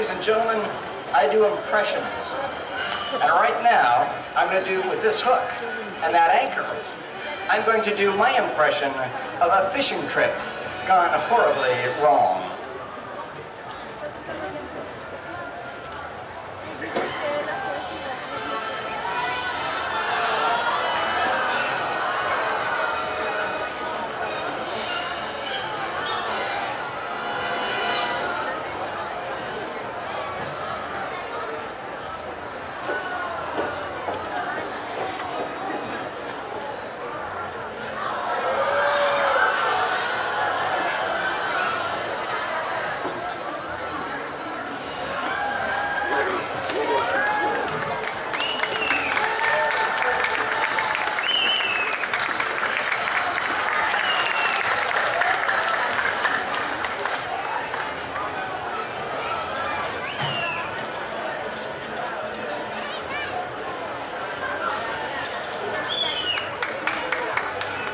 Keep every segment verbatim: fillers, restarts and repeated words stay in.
Ladies and gentlemen, I do impressions. And right now, I'm going to do with this hook and that anchor, I'm going to do my impression of a fishing trip gone horribly wrong.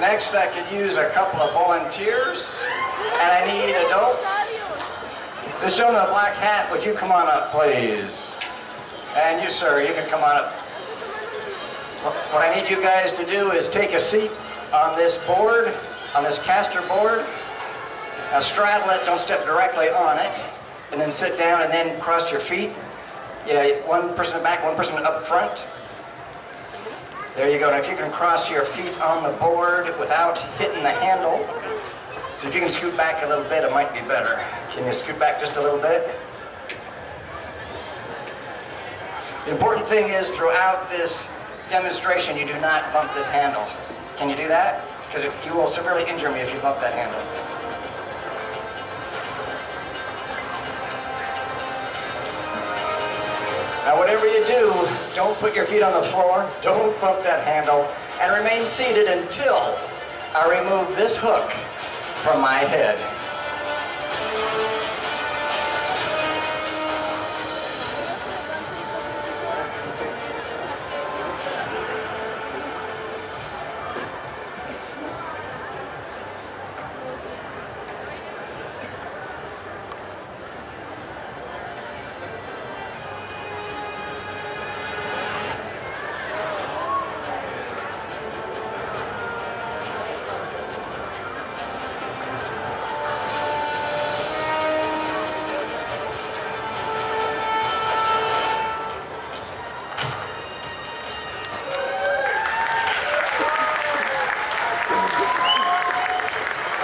Next, I could use a couple of volunteers, and I need adults. This gentleman in the black hat, would you come on up, please? And you, sir, you can come on up. What I need you guys to do is take a seat on this board, on this caster board. Now, straddle it, don't step directly on it, and then sit down and then cross your feet. Yeah, one person back, one person up front. There you go. Now if you can cross your feet on the board without hitting the handle. So if you can scoot back a little bit, it might be better. Can you scoot back just a little bit? The important thing is throughout this demonstration, you do not bump this handle. Can you do that? Because if you will severely injure me if you bump that handle. Now, whatever you do, don't put your feet on the floor, don't bump that handle, and remain seated until I remove this hook from my head.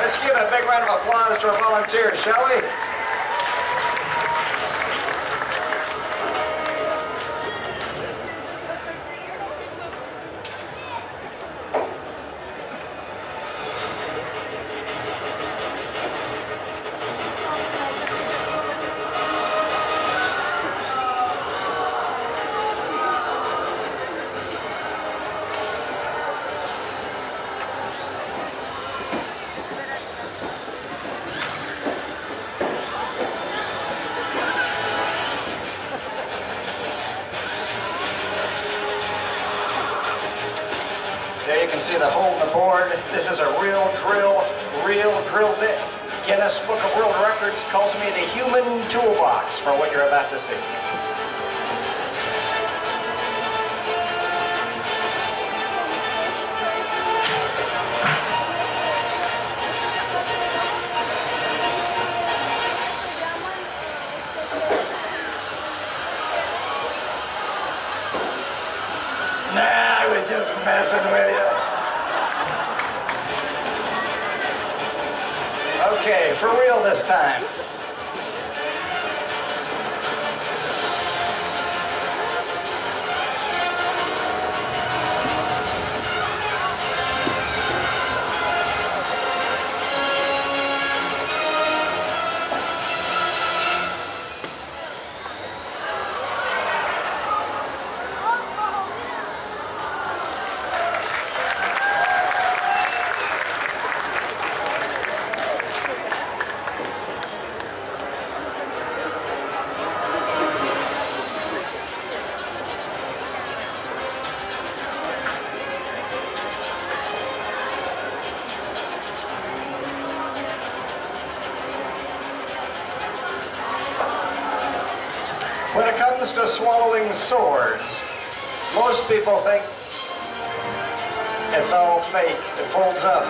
Let's give a big round of applause to our volunteers, shall we? There you can see the hole in the board. This is a real drill, real drill bit. Guinness Book of World Records calls me the human toolbox for what you're about to see. Nah, I was just messing with you. Okay, for real this time. comes to swallowing swords, most people think it's all fake, it folds up.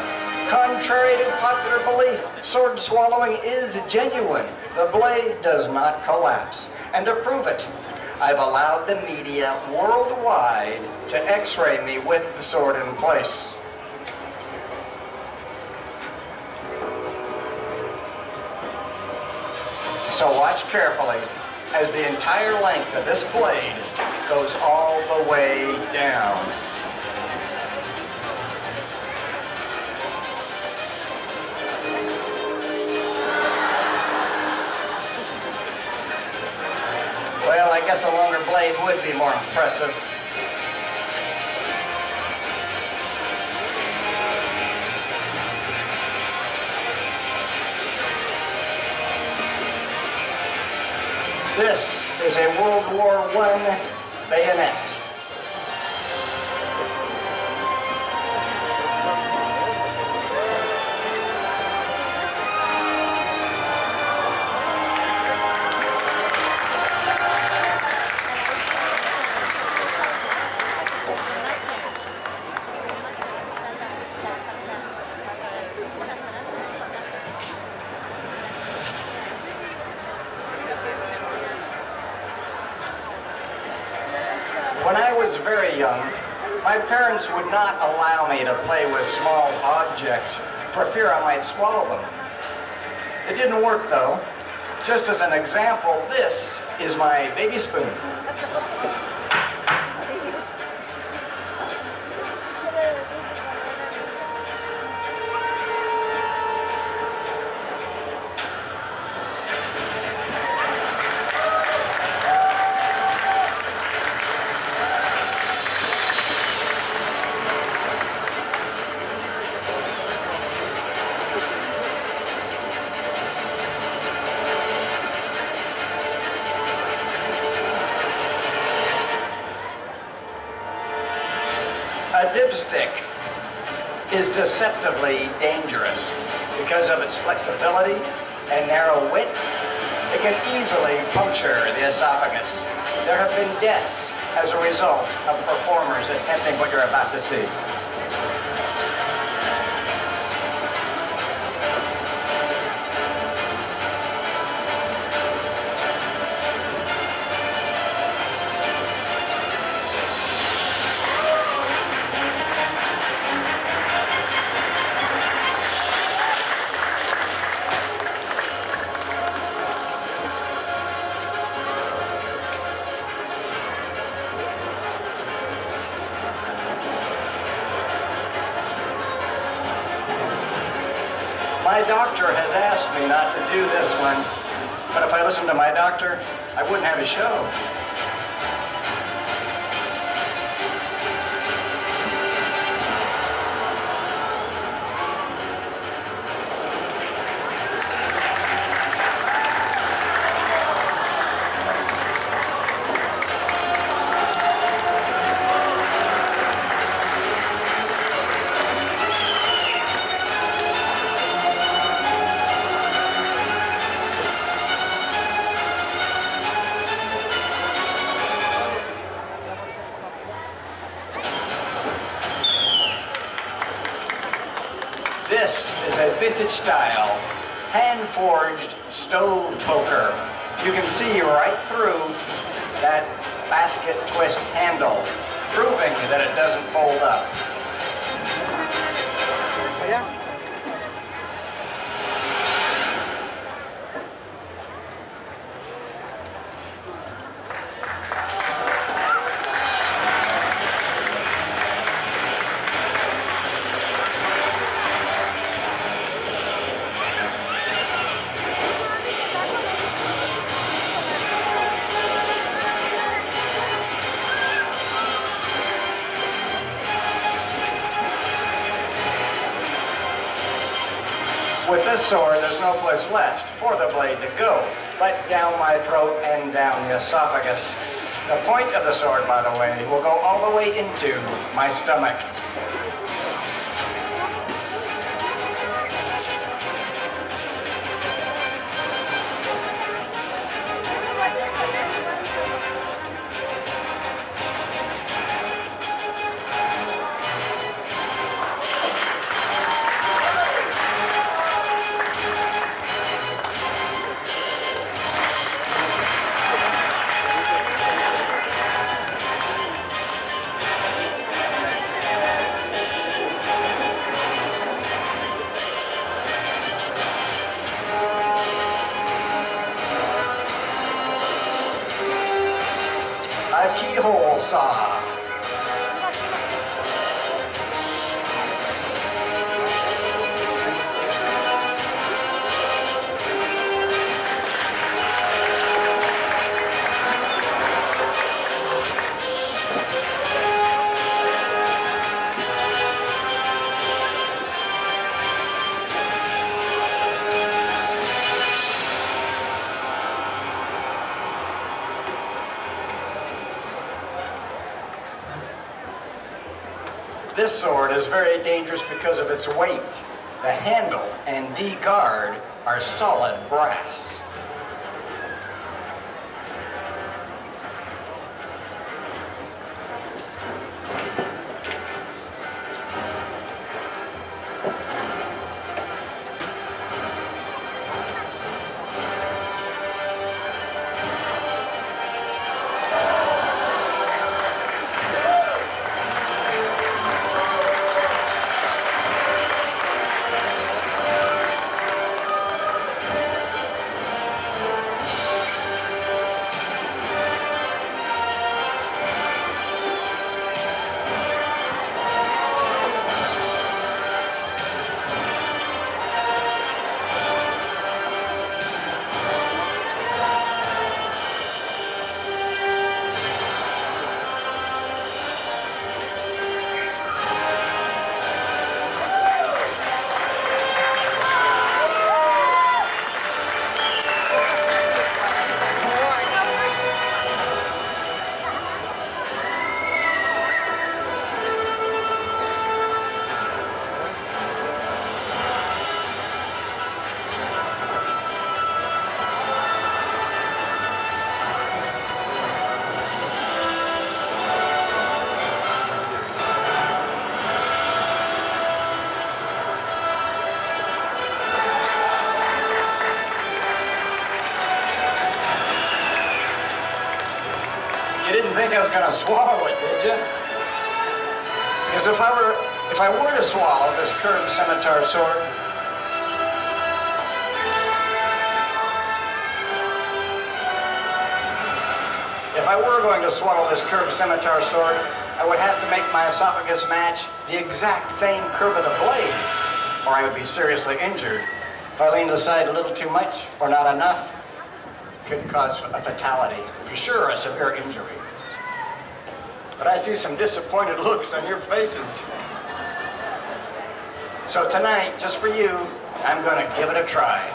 Contrary to popular belief, sword swallowing is genuine. The blade does not collapse. And to prove it, I've allowed the media worldwide to x-ray me with the sword in place. So watch carefully as the entire length of this blade goes all the way down. Well, I guess a longer blade would be more impressive. This is a World War One bayonet. When I was very young, my parents would not allow me to play with small objects for fear I might swallow them. It didn't work though. Just as an example, this is my baby spoon. A dipstick is deceptively dangerous because of its flexibility and narrow width. It can easily puncture the esophagus. There have been deaths as a result of performers attempting what you're about to see. My doctor has asked me not to do this one, but if I listened to my doctor, I wouldn't have a show. This is a vintage-style, hand-forged stove poker. You can see right through that basket twist handle, proving that it doesn't fold up. With this sword, there's no place left for the blade to go, but down my throat and down the esophagus. The point of the sword, by the way, will go all the way into my stomach. Saha. This sword is very dangerous because of its weight. The handle and D-guard are solid brass. I was going to swallow it, did you? Because if I were, if I were to swallow this curved scimitar sword, if I were going to swallow this curved scimitar sword, I would have to make my esophagus match the exact same curve of the blade, or I would be seriously injured. If I leaned aside a little too much or not enough, it could cause a fatality, for sure a severe injury. But I see some disappointed looks on your faces. So tonight, just for you, I'm gonna give it a try.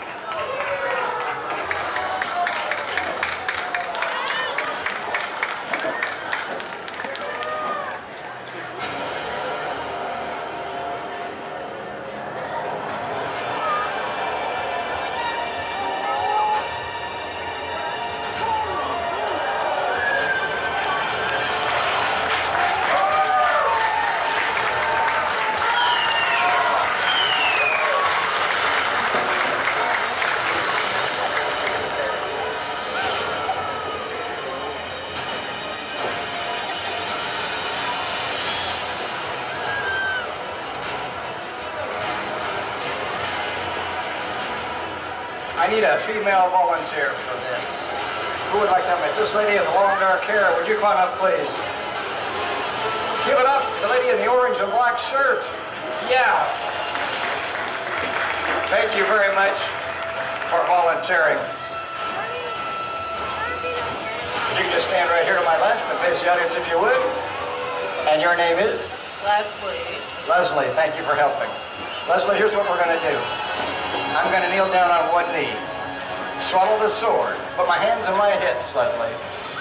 I need a female volunteer for this. Who would like to have it? This lady in the long dark hair, would you climb up, please? Give it up, the lady in the orange and black shirt. Yeah. Thank you very much for volunteering. You can just stand right here to my left and face the audience if you would. And your name is? Leslie. Leslie, thank you for helping. Leslie, here's what we're gonna do. I'm going to kneel down on one knee, swallow the sword, put my hands on my hips, Leslie,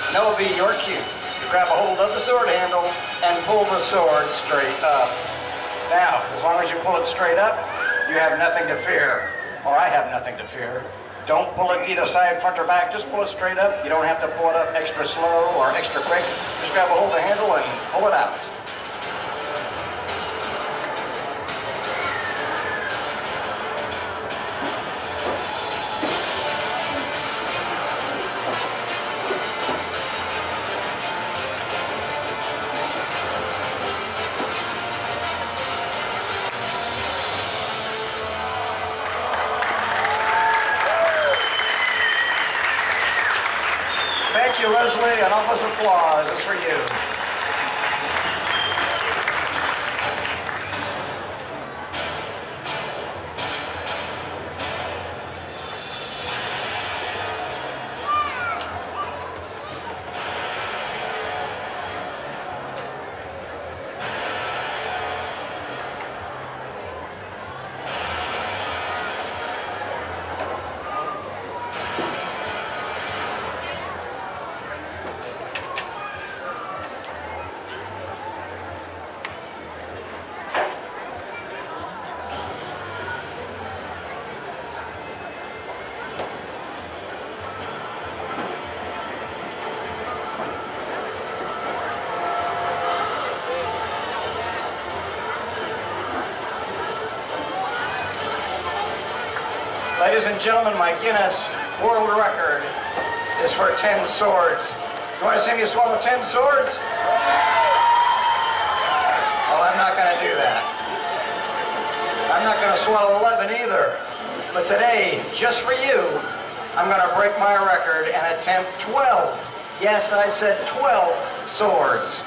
and that will be your cue. You grab a hold of the sword handle and pull the sword straight up. Now, as long as you pull it straight up, you have nothing to fear, or I have nothing to fear. Don't pull it either side, front or back, just pull it straight up. You don't have to pull it up extra slow or extra quick. Just grab a hold of the handle and pull it out. Leslie, an office applause is for you. Ladies and gentlemen, my Guinness World Record is for ten swords. You want to see me swallow ten swords? Well, I'm not going to do that. I'm not going to swallow eleven either. But today, just for you, I'm going to break my record and attempt twelve. Yes, I said twelve swords.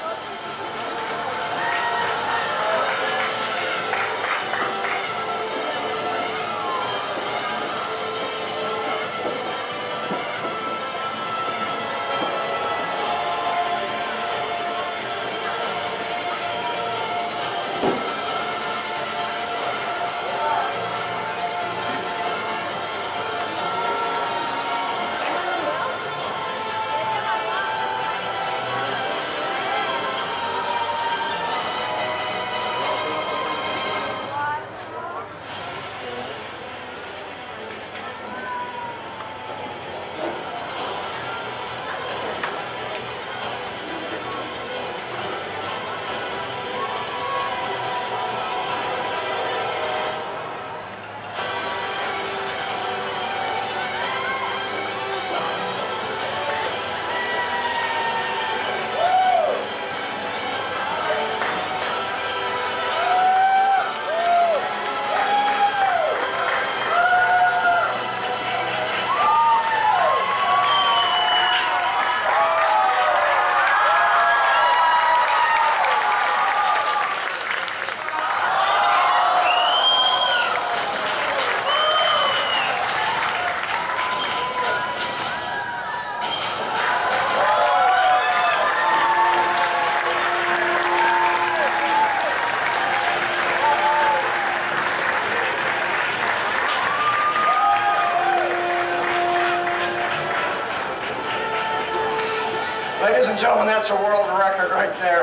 Ladies and gentlemen, that's a world record right there.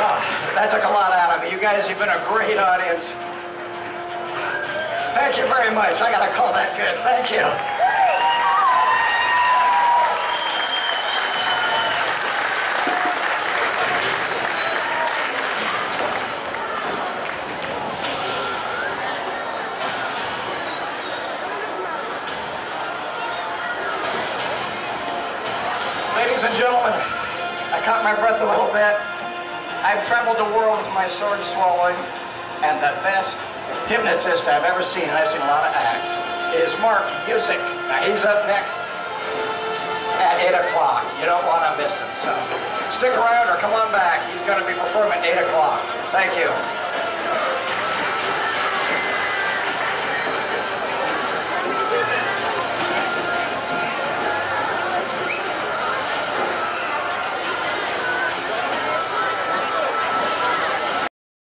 Oh, that took a lot out of me. You guys, you've been a great audience. Thank you very much. I gotta call that good. Thank you. Ladies and gentlemen, I caught my breath a little bit. I've traveled the world with my sword swallowing, and the best hypnotist I've ever seen, and I've seen a lot of acts, is Mark Yuzuik. Now he's up next at eight o'clock. You don't want to miss him, so stick around or come on back. He's going to be performing at eight o'clock. Thank you.